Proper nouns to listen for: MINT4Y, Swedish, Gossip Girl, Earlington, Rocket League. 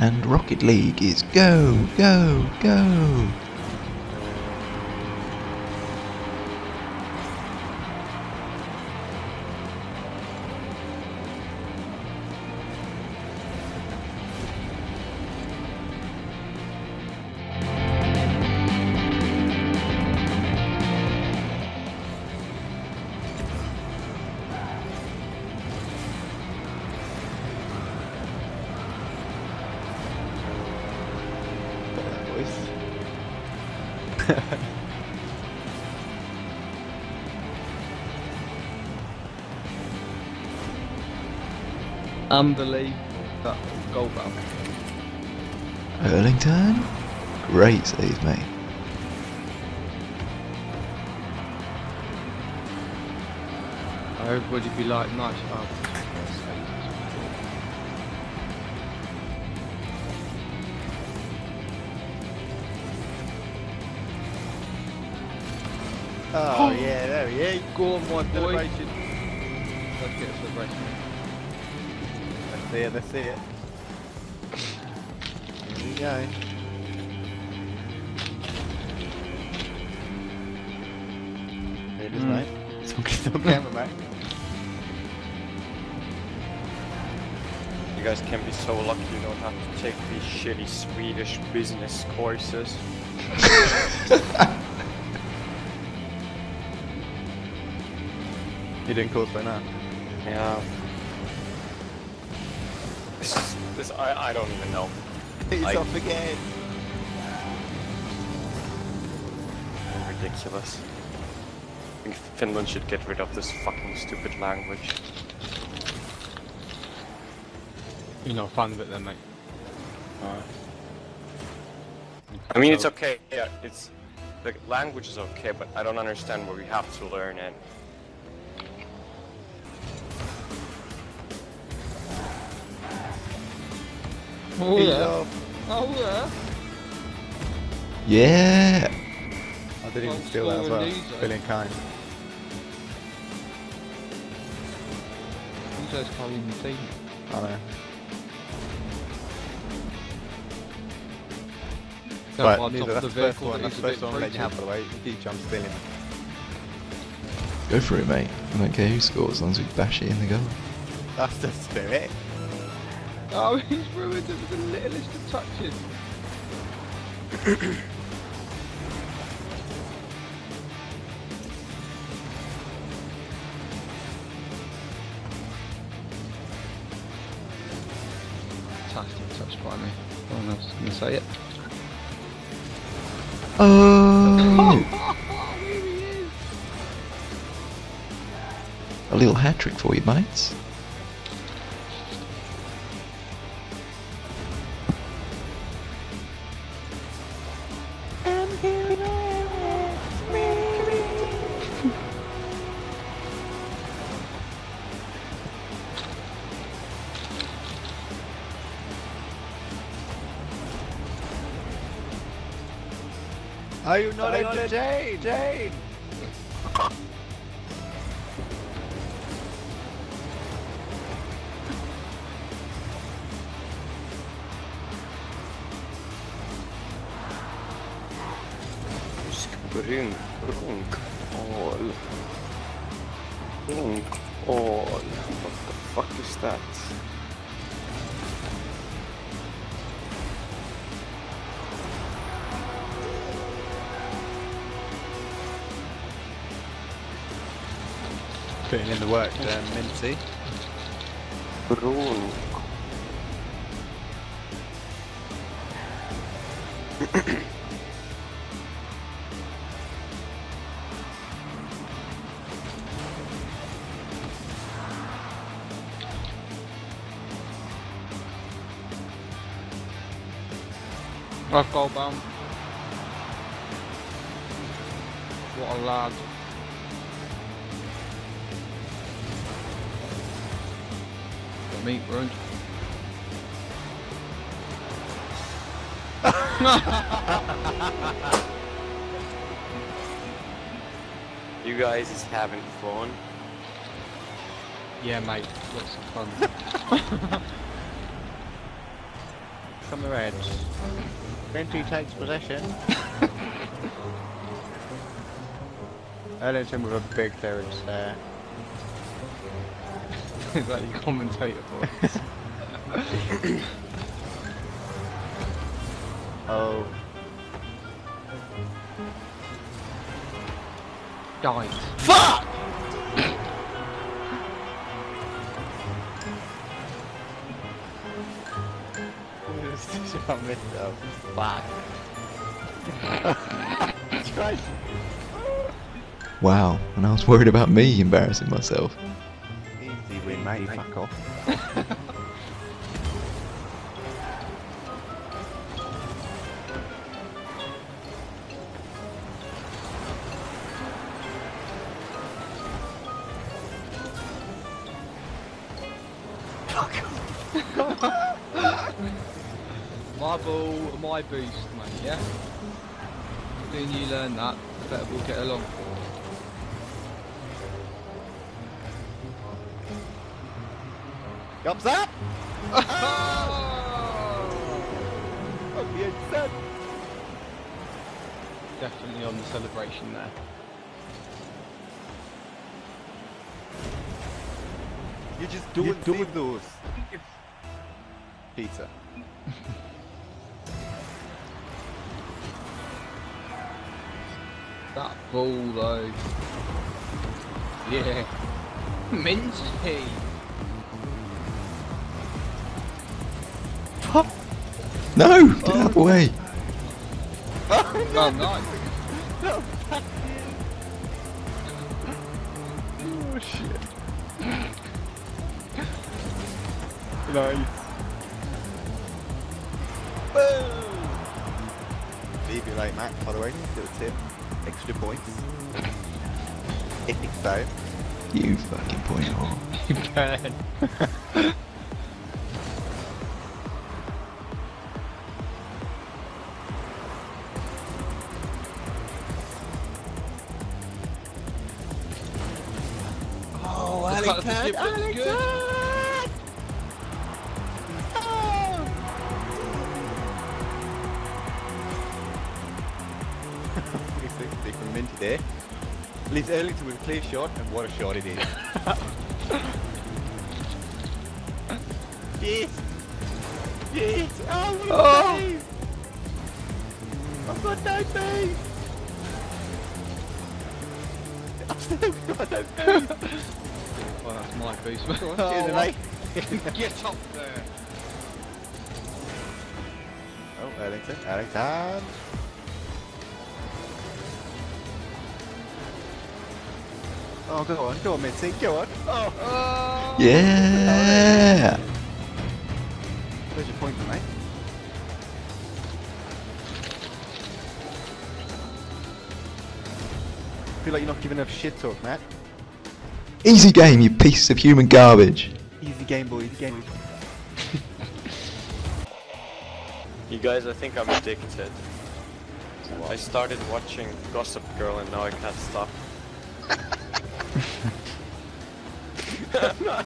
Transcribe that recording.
and Rocket League is go, go, go! Unbelievable, that goal ball. Earlington? Great save, mate. I hope would you be like nice after. Oh yeah, there he is. Go on, my boy. Let's get a celebration. Let's see it, let's see it. Here we go. There it is, mate. It's on camera, mate. You guys can be so lucky you don't have to take these shitty Swedish business courses. You're doing cool by now. Yeah. I don't even know. He's off again. Ridiculous. I think Finland should get rid of this fucking stupid language. You're not a fan of it then, mate. Alright. I mean, it's okay. Yeah, it's... The language is okay, but I don't understand where we have to learn it. Oh yeah. Oh yeah. Yeah. I didn't even feel that as well. Feeling kind. You guys can't even see. I know. But that's the first one. That's the first one letting you have, by the way. You keep jumping, stealing. Go for it, mate. I don't care who scores as long as we bash it in the goal. That's the spirit. Oh, he's ruined it with the littlest of touches. Fantastic touch by me. No one else is going to say it. Oh! Here he is! A little hat trick for you, mates. Are you not entertained? Jane! Spring, runk, all. Runk, all. What the fuck is that? Putting in the work, Minty. Bro. Rough goal bomb. What a lad. Meat road. You guys is having fun. Yeah, mate, lots of fun. from the Reds. Benty takes possession. Earlington with a big clearance there. Is that your commentator voice? Oh. Died. Fuck! I missed that. Fuck. Wow, and I was worried about me embarrassing myself. Easy win, mate, fuck off. Fuck off. My ball, my boost, mate, yeah? The sooner you learn that, the better we'll get along. Yop's up! Oh! Obvious set! Definitely on the celebration there. You just don't do those. Pizza. That ball though. Yeah. Minty. What? No! Get out of the way! Oh, no. Oh, nice. No, that is... Oh shit. Nice. Boom! Leave you late, Matt, by the way. Do a tip. Extra points. Epic though. You fucking point hole. You burn. Oh, Earlington! Earlington! From Minty there. Leaves Earlington with a clear shot, and what a shot it is. Yes! Yes! Oh, what a save! I've got no face! I've still got no face! Oh, that's my face, mate. Oh, get up there! Oh, Earlington, Earlington! Oh, go on, go on, Minty, go on. Oh, oh. Yeah! Where's your point, mate? I feel like you're not giving enough shit talk, Matt. Easy game, you piece of human garbage. Easy game, boy, easy game. You guys, I think I'm addicted. What? I started watching Gossip Girl and now I can't stop. No.